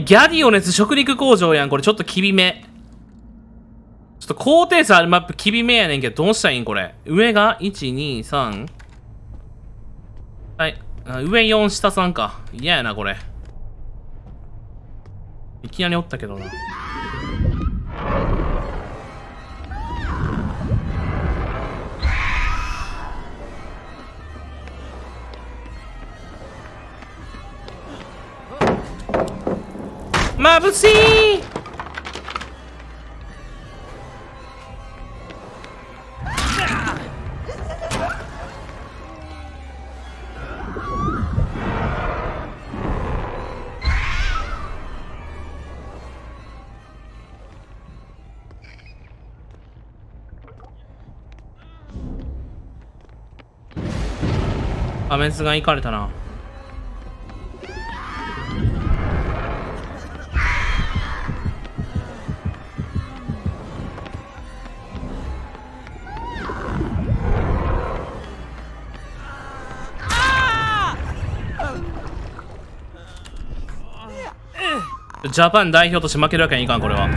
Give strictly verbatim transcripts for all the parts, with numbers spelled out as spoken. ギャディオネス食肉工場やん。これちょっと厳め。ちょっと高低差あるマップ厳めやねんけど、どうしたらいいんこれ。上がいち、に、さん。はい。上よん、下さんか。嫌やな、これ。いきなりおったけどな。まぶしい。アメスがいかれたな。ジャパン代表として負けるわけにはいかん、これは。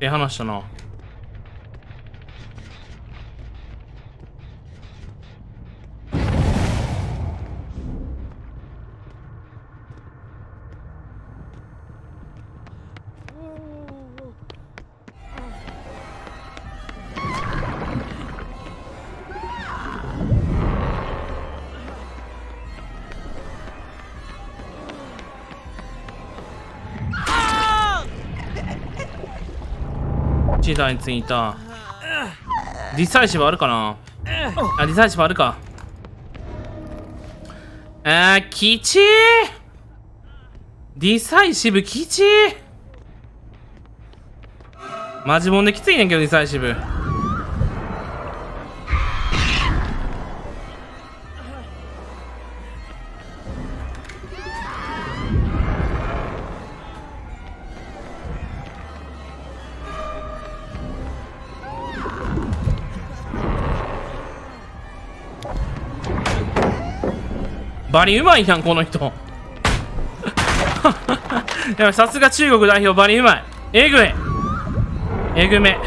ええ話したな。チーターについた。ディサイシブあるかなあ。ディサイシブあるか。あー、きちー。ディサイシブきちー。マジもんできついねんけど、ディサイシブ。バリうまいやん、この人。やばい、さすが中国代表、バリうまい。えぐい。えぐめ。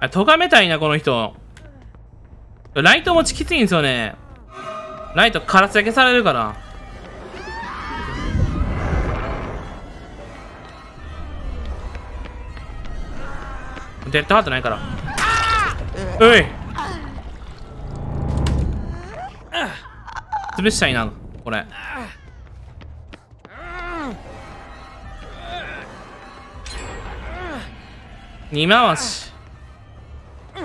あ、とがめたいな、この人。ライト持ちきついんですよね。ライトからすやけされるから。デッドハートないから。うい。潰したいな、これ。に回し。ひ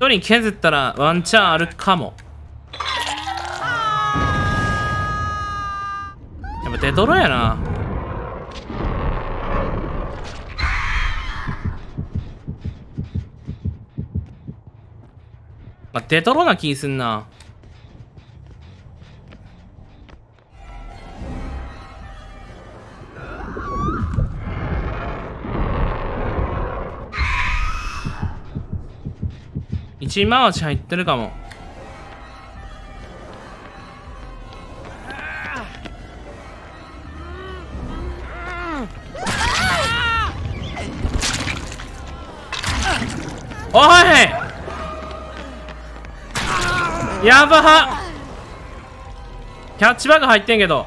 とり削ったらワンチャンあるかも。やっぱデドロやな。デトロな気すんな。一回し入ってるかも。おい、やばは。キャッチバック入ってんけど。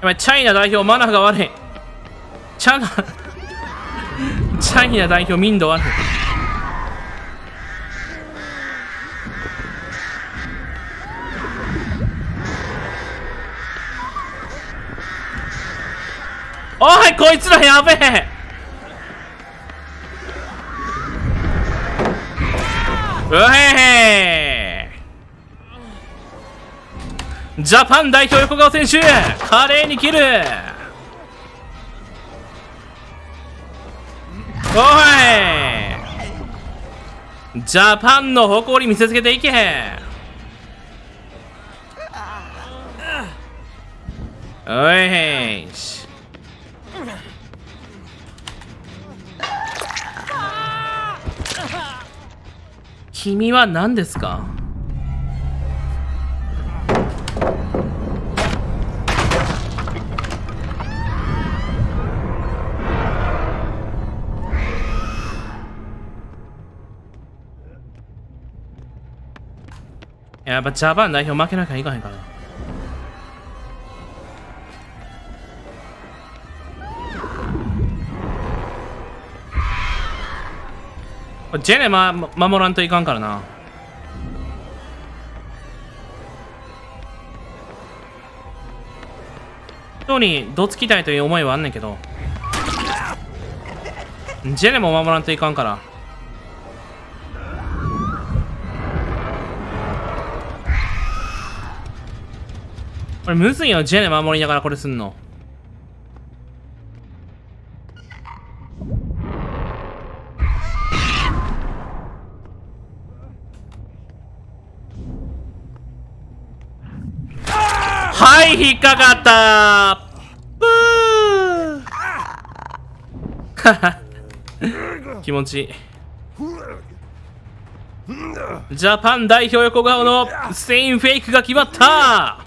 やばい、チャイナ代表マナーが悪い。チャナチャイナ代表民度悪い。おい、こいつらやべえ。うへー。ジャパン代表横川選手、華麗に切る。おい、ジャパンの誇り見せつけていけへん。おいへんし。君は何ですか？やっぱジャパン代表負けなきゃいかへんから。ジェネ、ま、守らんといかんからな。人にどつきたいという思いはあんねんけど、ジェネも守らんといかんから。これむずいよ、ジェネ守りながらこれすんの。はい、引っかかったー。気持ちいい。ジャパン代表横顔のスインフェイクが決まったー。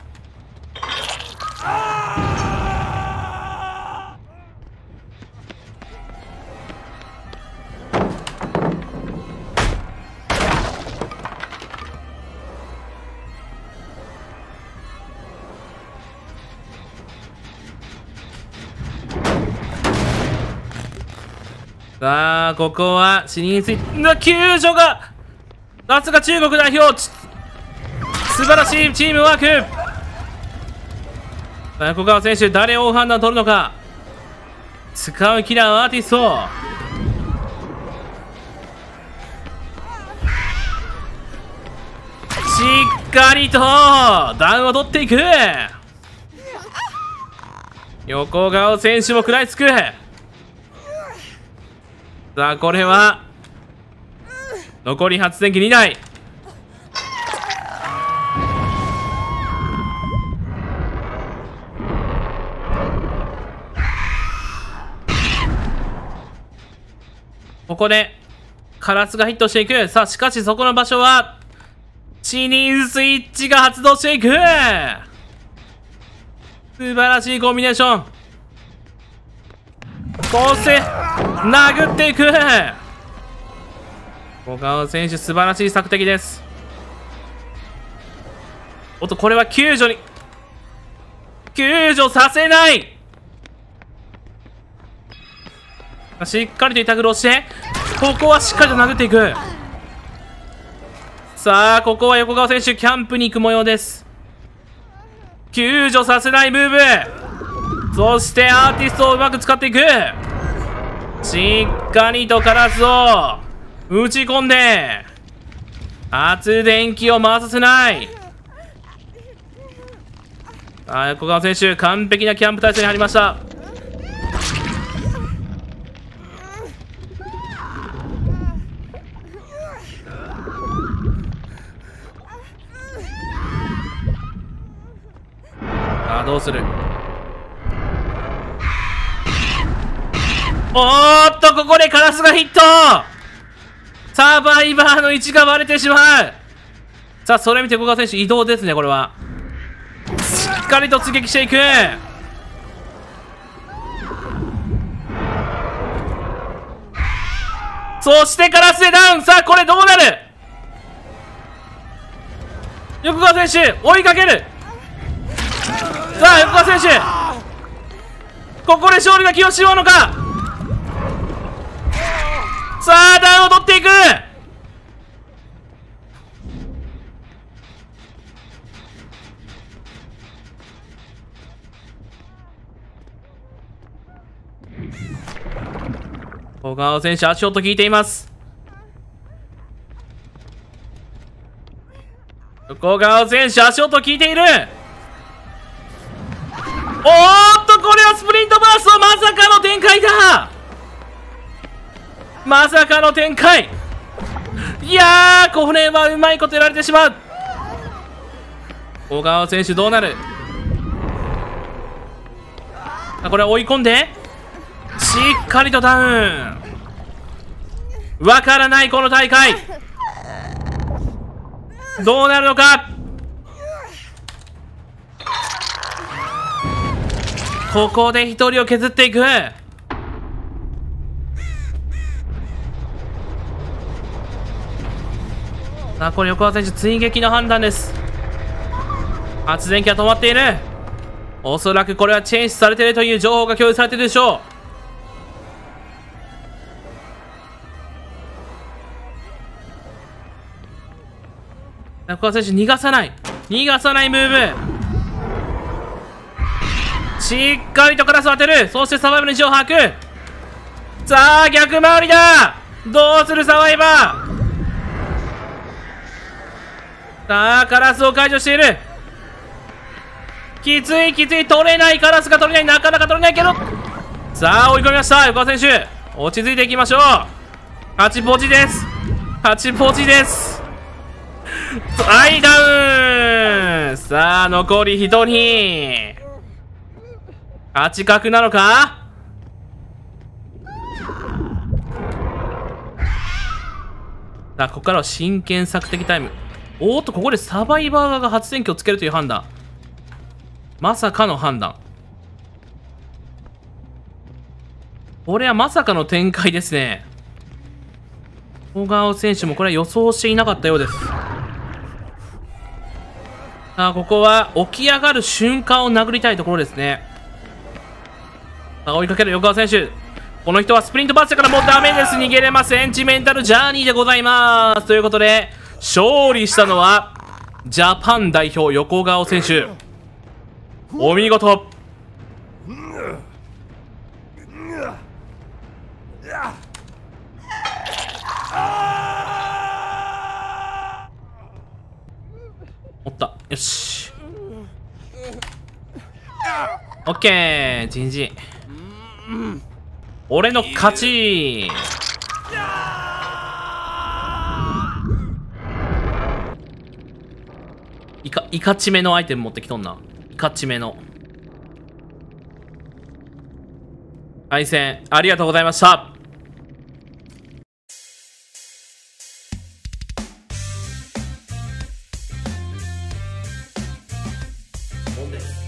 さあ、ここはシニーズ救助が、さすが中国代表、素晴らしいチームワーク。さあ、小川選手、誰を判断取るのか。使うキラーアーティスト。しっかりとダウンを取っていく。横川選手も食らいつく。さあ、これは残り発電機にだい。ここでカラスがヒットしていく。さあ、しかしそこの場所はチニーズスイッチが発動していく。素晴らしいコンビネーション。そして殴っていく。小川選手、素晴らしい索敵です。おっと、これは救助に救助させない。しっかりとイタグルをして、ここはしっかりと殴っていく。さあ、ここは横川選手、キャンプに行く模様です。救助させないムーブ、そしてアーティストをうまく使っていく。しっかりとカラスを打ち込んで、発電機を回させない。ああ、横川選手、完璧なキャンプ体制に入りました。ああ、どうする。おーっと、ここでカラスがヒット。サバイバーの位置が割れてしまう。さあ、それ見て小川選手、移動ですね。これはしっかりと突撃していく。そしてカラスでダウン。さあ、これどうなる。横川選手追いかける。さあ、横川選手、ここで勝利が気をしようのか。さあ、ダウンを取っていく。小川選手、足音聞いています。小川選手、足音聞いている。おっと、これはスプリントバースト、まさかの展開だ。まさかの展開。いやー、小舟はうまいことやられてしまう。小川選手どうなる。あ、これは追い込んでしっかりとダウン。わからないこの大会どうなるのか。ここで一人を削っていく。さあ、これ横川選手追撃の判断です。発電機は止まっている。おそらくこれはチェンジされているという情報が共有されているでしょう。横川選手逃がさない、逃がさないムーブ。しっかりとカラスを当てる。そしてサバイバルの位置を吐く。さあ、逆回りだ。どうするサバイバー。さあ、カラスを解除している。きついきつい、取れない、カラスが取れない、なかなか取れないけど、さあ追い込みました横川選手。落ち着いていきましょう。ハチポチです、ハチポチです。はい、ダウン。さあ、残りひとり。八角なのか。さあ、ここからは真剣索敵タイム。おーっと、ここでサバイバー側が発電機をつけるという判断。まさかの判断。これはまさかの展開ですね。小川選手もこれは予想していなかったようです。さあ、ここは起き上がる瞬間を殴りたいところですね。さあ、追いかける横川選手。この人はスプリントバースだからもうダメです。逃げれません。センチメンタルジャーニーでございます。ということで、勝利したのはジャパン代表横川選手。お見事。おった、よし、オッケー、じんじ俺の勝ち。イカイカチメのアイテム持ってきとんな。イカチメの対戦ありがとうございました。です